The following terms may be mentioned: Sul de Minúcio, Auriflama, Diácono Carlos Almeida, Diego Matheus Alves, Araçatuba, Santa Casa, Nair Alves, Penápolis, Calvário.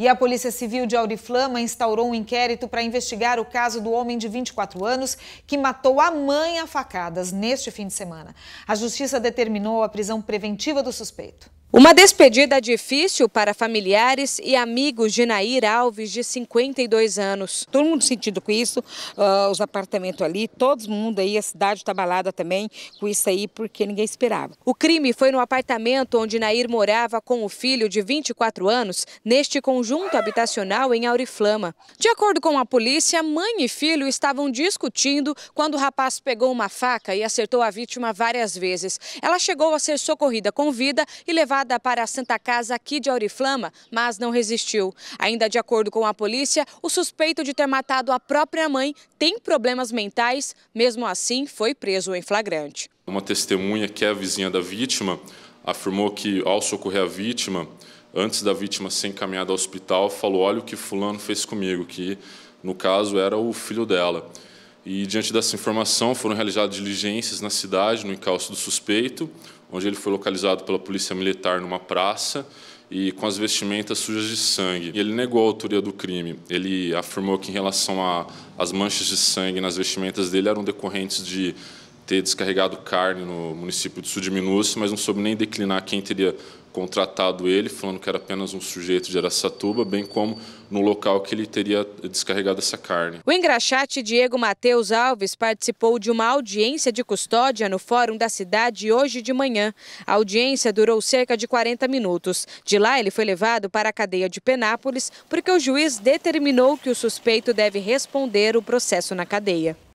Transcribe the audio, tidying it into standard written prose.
E a Polícia Civil de Auriflama instaurou um inquérito para investigar o caso do homem de 24 anos que matou a mãe a facadas neste fim de semana. A Justiça determinou a prisão preventiva do suspeito. Uma despedida difícil para familiares e amigos de Nair Alves, de 52 anos. Todo mundo sentido com isso, os apartamentos ali, todo mundo aí, a cidade está abalada também com isso aí, porque ninguém esperava. O crime foi no apartamento onde Nair morava com o filho de 24 anos, neste conjunto habitacional em Auriflama. De acordo com a polícia, mãe e filho estavam discutindo quando o rapaz pegou uma faca e acertou a vítima várias vezes. Ela chegou a ser socorrida com vida e levada para a Santa Casa aqui de Auriflama, mas não resistiu. Ainda de acordo com a polícia, o suspeito de ter matado a própria mãe tem problemas mentais, mesmo assim foi preso em flagrante. Uma testemunha que é a vizinha da vítima afirmou que ao socorrer a vítima, antes da vítima ser encaminhada ao hospital, falou: "Olha o que fulano fez comigo", que no caso era o filho dela. E diante dessa informação foram realizadas diligências na cidade, no encalço do suspeito, onde ele foi localizado pela polícia militar numa praça e com as vestimentas sujas de sangue. Ele negou a autoria do crime. Ele afirmou que em relação às manchas de sangue nas vestimentas dele eram decorrentes de ter descarregado carne no município de Sul de Minúcio, mas não soube nem declinar quem teria contratado ele, falando que era apenas um sujeito de Araçatuba, bem como no local que ele teria descarregado essa carne. O engraxate Diego Matheus Alves participou de uma audiência de custódia no Fórum da Cidade hoje de manhã. A audiência durou cerca de 40 minutos. De lá, ele foi levado para a cadeia de Penápolis, porque o juiz determinou que o suspeito deve responder o processo na cadeia.